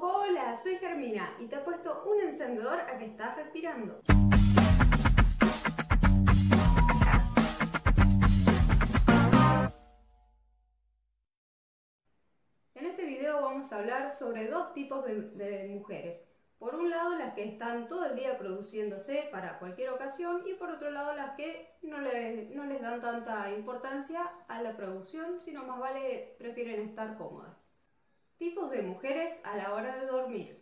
Hola, soy Germina y te he puesto un encendedor a que estás respirando. En este video vamos a hablar sobre dos tipos de mujeres. Por un lado, las que están todo el día produciéndose para cualquier ocasión, y por otro lado, las que no les dan tanta importancia a la producción, sino más vale prefieren estar cómodas. Tipos de mujeres a la hora de dormir.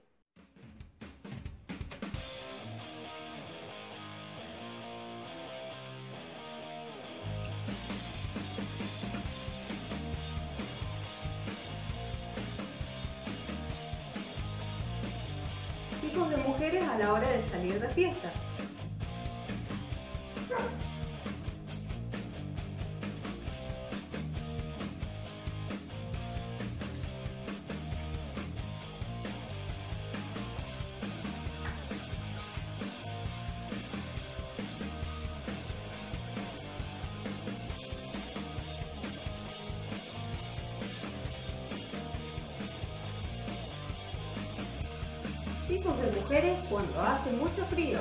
Tipos de mujeres a la hora de salir de fiesta. Tipos de mujeres cuando hace mucho frío.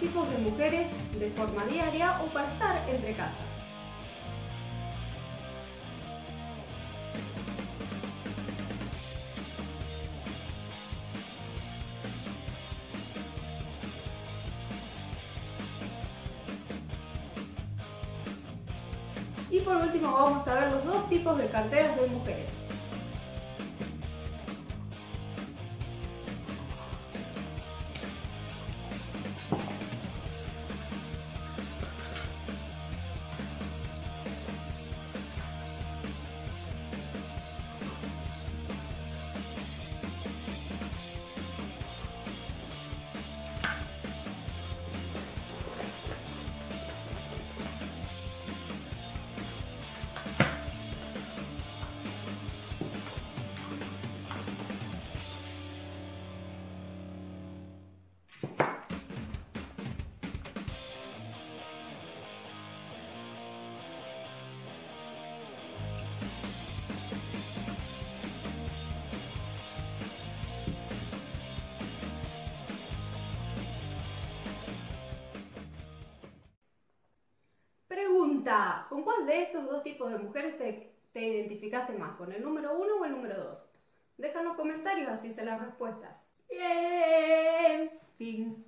Tipos de mujeres de forma diaria o para estar entre casa. Y por último vamos a ver los dos tipos de carteras de mujeres. Pregunta, ¿con cuál de estos dos tipos de mujeres te identificaste más? ¿Con el número 1 o el número 2? Déjanos comentarios, así sé las respuestas. ¡Bien! ¡Ping!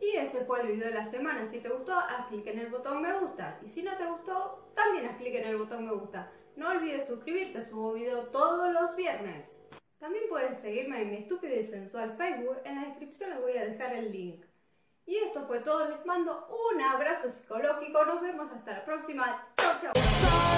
Y ese fue el video de la semana. Si te gustó, haz clic en el botón me gusta. Y si no te gustó, también haz clic en el botón me gusta. No olvides suscribirte, subo video todos los viernes. También puedes seguirme en mi estúpido y sensual Facebook. En la descripción les voy a dejar el link. Y esto fue todo, les mando un abrazo psicológico. Nos vemos hasta la próxima. Chau, chau.